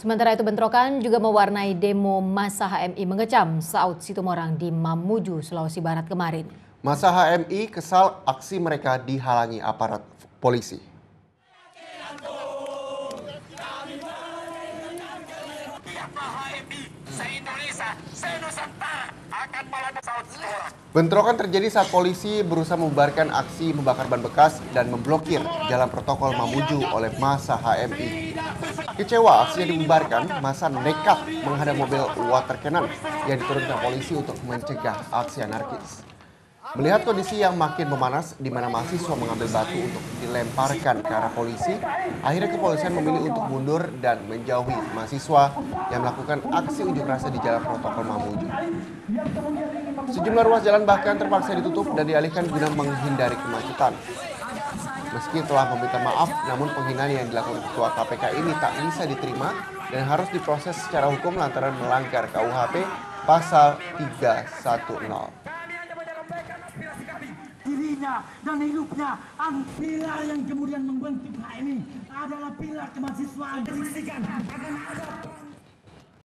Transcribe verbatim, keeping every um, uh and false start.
Sementara itu bentrokan juga mewarnai demo massa H M I mengecam Saut Situmorang di Mamuju, Sulawesi Barat kemarin. Massa H M I kesal aksi mereka dihalangi aparat polisi. Bentrokan terjadi saat polisi berusaha membubarkan aksi membakar ban bekas dan memblokir jalan protokol Mamuju oleh massa H M I. Kecewa aksinya dibubarkan, massa nekat menghadang mobil Water Cannon yang diturunkan polisi untuk mencegah aksi anarkis. Melihat kondisi yang makin memanas di mana mahasiswa mengambil batu untuk dilemparkan ke arah polisi, akhirnya kepolisian memilih untuk mundur dan menjauhi mahasiswa yang melakukan aksi unjuk rasa di jalan protokol Mamuju. Sejumlah ruas jalan bahkan terpaksa ditutup dan dialihkan guna menghindari kemacetan. Meski telah meminta maaf, namun penghinaan yang dilakukan Ketua K P K ini tak bisa diterima dan harus diproses secara hukum lantaran melanggar K U H P pasal tiga satu nol. Dirinya dan hidupnya, pilar yang kemudian membentuk H M I adalah pilar kemahasiswaan pendidikan.